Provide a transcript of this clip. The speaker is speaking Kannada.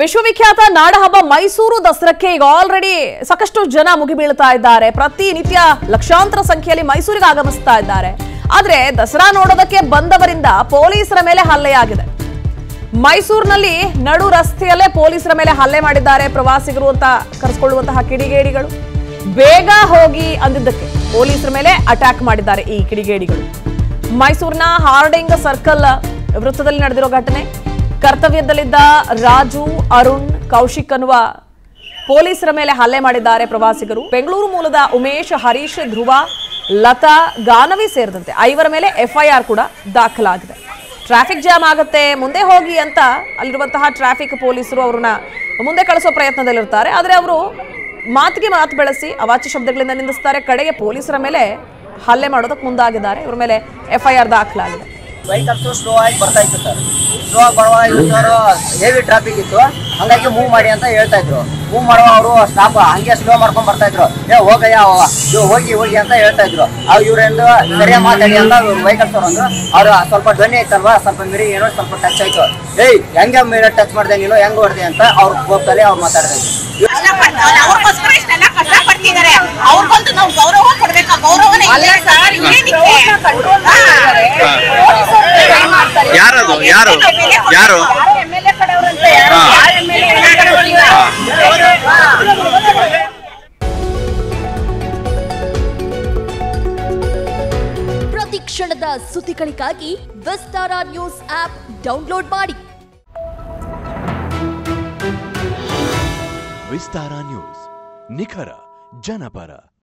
ವಿಶ್ವವಿಖ್ಯಾತ ನಾಡಹಬ್ಬ ಮೈಸೂರು ದಸರಾಕ್ಕೆ ಈಗ ಆಲ್ರೆಡಿ ಸಾಕಷ್ಟು ಜನ ಮುಗಿ ಬೀಳ್ತಾ ಇದ್ದಾರೆ ಪ್ರತಿನಿತ್ಯ ಲಕ್ಷಾಂತರ ಸಂಖ್ಯೆಯಲ್ಲಿ ಮೈಸೂರಿಗೆ ಆಗಮಿಸುತ್ತಾ ಇದ್ದಾರೆ ಆದರೆ ದಸರಾ ನೋಡೋದಕ್ಕೆ ಬಂದವರಿಂದ ಪೊಲೀಸರ ಮೇಲೆ ಹಲ್ಲೆಯಾಗಿದೆ ಮೈಸೂರಿನಲ್ಲಿ ನಡು ರಸ್ತೆಯಲ್ಲೇ ಪೊಲೀಸರ ಮೇಲೆ ಹಲ್ಲೆ ಮಾಡಿದ್ದಾರೆ ಪ್ರವಾಸಿಗರು ಅಂತ ಕರೆಸಿಕೊಳ್ಳುವಂತಹ ಕಿಡಿಗೇಡಿಗಳು ಬೇಗ ಹೋಗಿ ಅಂದಿದ್ದಕ್ಕೆ ಪೊಲೀಸರ ಮೇಲೆ ಅಟ್ಯಾಕ್ ಮಾಡಿದ್ದಾರೆ ಈ ಕಿಡಿಗೇಡಿಗಳು ಮೈಸೂರಿನ ಹಾರ್ಡಿಂಗ್ ಸರ್ಕಲ್ ವೃತ್ತದಲ್ಲಿ ನಡೆದಿರೋ ಘಟನೆ ಕರ್ತವ್ಯದಲ್ಲಿದ್ದ ರಾಜು ಅರುಣ್ ಕೌಶಿಕ್ ಅನ್ನುವ ಪೊಲೀಸರ ಮೇಲೆ ಹಲ್ಲೆ ಮಾಡಿದ್ದಾರೆ ಪ್ರವಾಸಿಗರು ಬೆಂಗಳೂರು ಮೂಲದ ಉಮೇಶ್ ಹರೀಶ್ ಧ್ರುವ ಲತಾ ಗಾನವಿ ಸೇರಿದಂತೆ ಐವರ ಮೇಲೆ ಎಫ್ಐಆರ್ ಕೂಡ ದಾಖಲಾಗಿದೆ ಟ್ರಾಫಿಕ್ ಜಾಮ್ ಆಗುತ್ತೆ ಮುಂದೆ ಹೋಗಿ ಅಂತ ಅಲ್ಲಿರುವಂತಹ ಟ್ರಾಫಿಕ್ ಪೊಲೀಸರು ಅವರನ್ನ ಮುಂದೆ ಕಳಿಸೋ ಪ್ರಯತ್ನದಲ್ಲಿರ್ತಾರೆ ಆದರೆ ಅವರು ಮಾತಿಗೆ ಮಾತು ಬೆಳೆಸಿ ಅವಾಚ್ಯ ಶಬ್ದಗಳಿಂದ ನಿಂದಿಸ್ತಾರೆ ಕಡೆಗೆ ಪೊಲೀಸರ ಮೇಲೆ ಹಲ್ಲೆ ಮಾಡೋದಕ್ಕೆ ಮುಂದಾಗಿದ್ದಾರೆ ಇವರ ಮೇಲೆ ಎಫ್ಐಆರ್ ದಾಖಲಾಗಿದೆ ಹೆವಿ ಟ್ರಾಫಿಕ್ ಇತ್ತು ಹಂಗಾಗಿ ಮೂವ್ ಮಾಡಿ ಅಂತ ಹೇಳ್ತಾ ಇದ್ರು ಮೂವ್ ಮಾಡುವ ಅವರು ಸ್ಟಾಪ್ ಹಂಗೆ ಸ್ಲೋ ಮಾಡ್ಕೊಂಡ್ ಬರ್ತಾ ಇದ್ರು ಏ ಹೋಗಯ್ಯ ಹೋಗಿ ಹೋಗಿ ಅಂತ ಹೇಳ್ತಾ ಇದ್ರು ಅವ್ರು ಇವ್ರೆಂದು ಸರಿಯ ಮಾತಾಡಿ ಅಂತ ವೆಹಿಕಲ್ ತಗೊಂಡು ಅವ್ರು ಸ್ವಲ್ಪ ಧ್ವನಿ ಐತಲ್ವಾ ಸ್ವಲ್ಪ ಮಿರಿ ಏನೋ ಸ್ವಲ್ಪ ಟಚ್ ಆಯ್ತು ಏಯ್ ಹೆಂಗೆ ಮೇಲೆ ಟಚ್ ಮಾಡಿದೆ ನೀನು ಹೆಂಗ್ ಹೊಡೆದೆ ಅಂತ ಅವ್ರ ಕೋಪದಲ್ಲಿ ಅವ್ರು ಮಾತಾಡಿದ್ರು ಯಾರದು ಯಾರು ಯಾರು ಪ್ರತಿ ಕ್ಷಣದ ಸುದ್ದಿಗಳಿಗಾಗಿ ವಿಸ್ತಾರ ನ್ಯೂಸ್ ಆಪ್ ಡೌನ್ಲೋಡ್ ಮಾಡಿ ವಿಸ್ತಾರ ನ್ಯೂಸ್ ನಿಖರ ಜನಪರ